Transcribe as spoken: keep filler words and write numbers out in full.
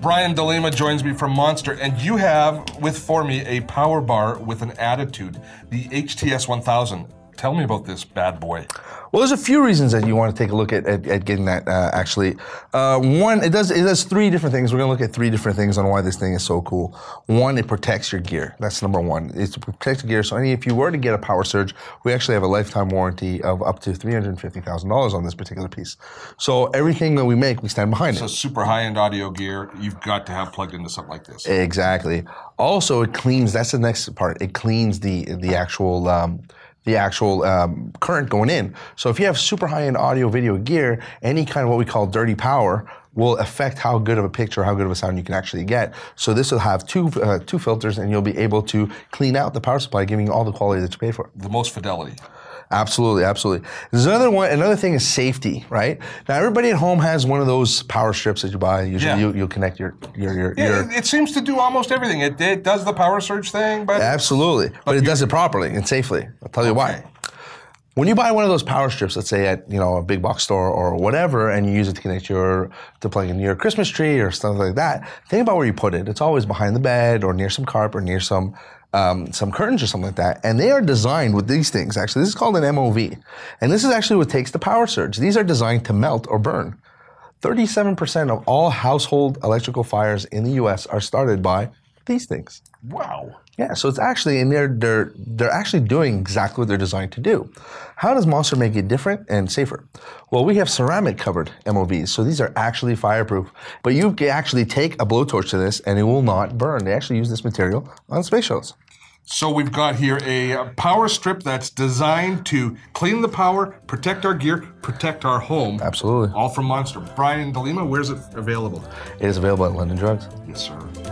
Brian DeLima joins me from Monster, and you have with for me a power bar with an attitude, the H T S one thousand. Tell me about this bad boy. Well, there's a few reasons that you want to take a look at, at, at getting that, uh, actually. Uh, one, it does, it does three different things. We're going to look at three different things on why this thing is so cool. One, it protects your gear. That's number one. It's to protect your gear. So any, if you were to get a power surge, we actually have a lifetime warranty of up to three hundred fifty thousand dollars on this particular piece. So everything that we make, we stand behind so it. So super high-end audio gear, you've got to have plugged into something like this. Exactly. Also, it cleans, that's the next part. It cleans the, the actual... Um, the actual um, current going in. So if you have super high-end audio video gear, any kind of what we call dirty power will affect how good of a picture, how good of a sound you can actually get. So this will have two uh, two filters, and you'll be able to clean out the power supply, giving you all the quality that you pay for. The most fidelity. Absolutely, absolutely. There's another one. Another thing is safety, right? Now everybody at home has one of those power strips that you buy. Usually, yeah. you, you'll connect your your your. Yeah, your it, it seems to do almost everything. It, it does the power surge thing, but absolutely, but, but it does it properly and safely. I'll tell you okay. why. When you buy one of those power strips, let's say at you know a big box store or whatever, and you use it to connect your to plug in your Christmas tree or stuff like that, think about where you put it. It's always behind the bed or near some carpet or near some. Um, some curtains or something like that, and they are designed with these things. Actually, this is called an M O V, and this is actually what takes the power surge. These are designed to melt or burn. thirty-seven percent of all household electrical fires in the U S are started by these things. Wow. Yeah, so it's actually, and they're, they're, they're actually doing exactly what they're designed to do. How does Monster make it different and safer? Well, we have ceramic covered M O Vs, so these are actually fireproof. But you can actually take a blowtorch to this and it will not burn. They actually use this material on space shows. So we've got here a power strip that's designed to clean the power, protect our gear, protect our home. Absolutely. All from Monster. Brian DeLima, where's it available? It is available at London Drugs. Yes, sir.